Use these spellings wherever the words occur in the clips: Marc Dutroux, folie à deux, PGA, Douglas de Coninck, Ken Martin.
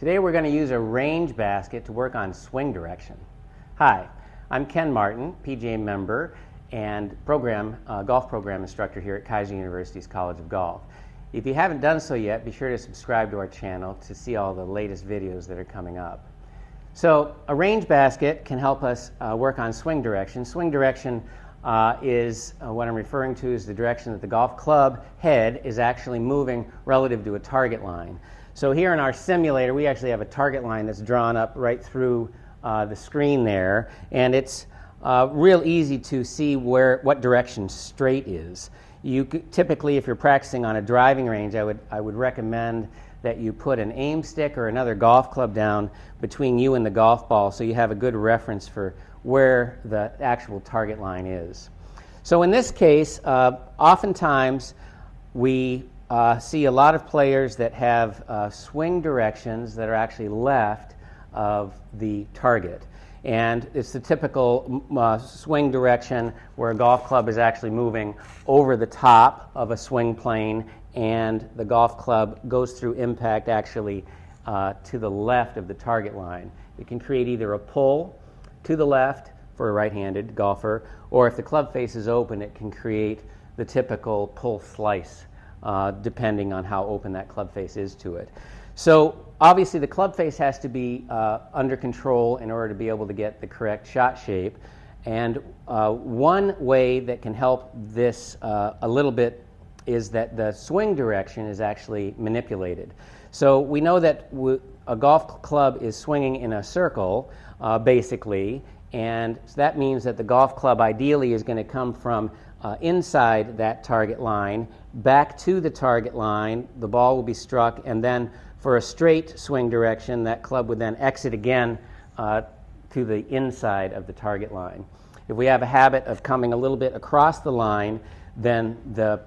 Today we're going to use a range basket to work on swing direction. Hi, I'm Ken Martin, PGA member and golf program instructor here at Keiser University's College of Golf. If you haven't done so yet, be sure to subscribe to our channel to see all the latest videos that are coming up. So a range basket can help us work on swing direction. Swing direction is what I'm referring to as the direction that the golf club head is actually moving relative to a target line. So here in our simulator, we actually have a target line that's drawn up right through the screen there, and it's real easy to see what direction straight is. You typically, if you're practicing on a driving range, I would recommend that you put an aim stick or another golf club down between you and the golf ball so you have a good reference for where the actual target line is. So in this case, oftentimes we see a lot of players that have swing directions that are actually left of the target. And it's the typical swing direction where a golf club is actually moving over the top of a swing plane, and the golf club goes through impact actually to the left of the target line. It can create either a pull to the left for a right-handed golfer, or if the club face is open, it can create the typical pull slice depending on how open that club face is to it. So obviously the club face has to be under control in order to be able to get the correct shot shape. And one way that can help this a little bit is that the swing direction is actually manipulated. So we know that a golf club is swinging in a circle, basically, and so that means that the golf club ideally is going to come from inside that target line back to the target line. The ball will be struck, and then for a straight swing direction, that club would then exit again to the inside of the target line. If we have a habit of coming a little bit across the line, then the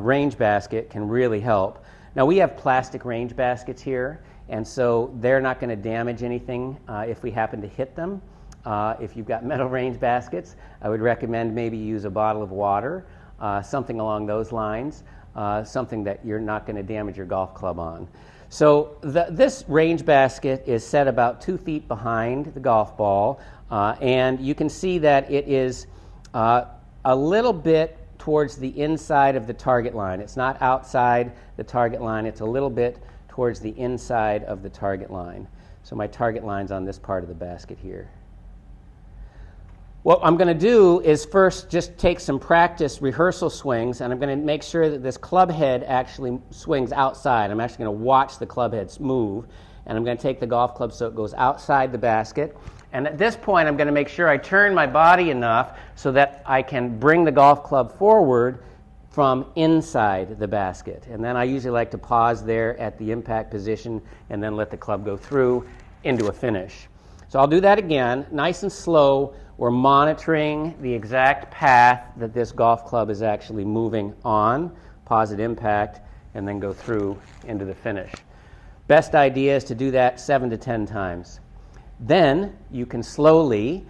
range basket can really help. Now, we have plastic range baskets here, and so they're not going to damage anything if we happen to hit them. If you've got metal range baskets, I would recommend maybe use a bottle of water, something along those lines, something that you're not going to damage your golf club on. So this range basket is set about 2 feet behind the golf ball, and you can see that it is a little bit towards the inside of the target line. It's not outside the target line. It's a little bit towards the inside of the target line. So my target line's on this part of the basket here. What I'm going to do is first just take some practice rehearsal swings, and I'm going to make sure that this club head actually swings outside. I'm actually going to watch the club heads move, and I'm going to take the golf club so it goes outside the basket. And at this point, I'm going to make sure I turn my body enough so that I can bring the golf club forward from inside the basket. And then I usually like to pause there at the impact position and then let the club go through into a finish. So I'll do that again, nice and slow. We're monitoring the exact path that this golf club is actually moving on, pause at impact, and then go through into the finish. Best idea is to do that 7 to 10 times. Then you can slowly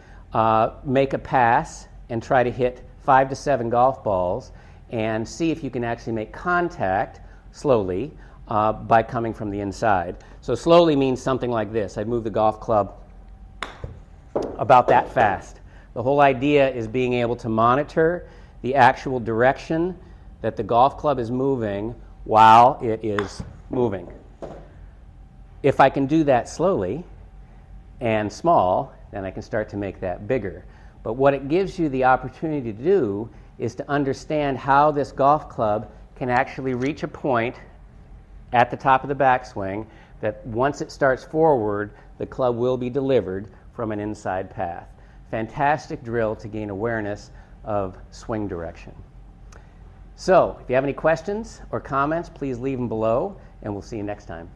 make a pass and try to hit 5 to 7 golf balls and see if you can actually make contact slowly by coming from the inside. So slowly means something like this. I move the golf club about that fast. The whole idea is being able to monitor the actual direction that the golf club is moving while it is moving. If I can do that slowly and small, then I can start to make that bigger. But what it gives you the opportunity to do is to understand how this golf club can actually reach a point at the top of the backswing that once it starts forward, the club will be delivered from an inside path. Fantastic drill to gain awareness of swing direction. So if you have any questions or comments, please leave them below, and we'll see you next time.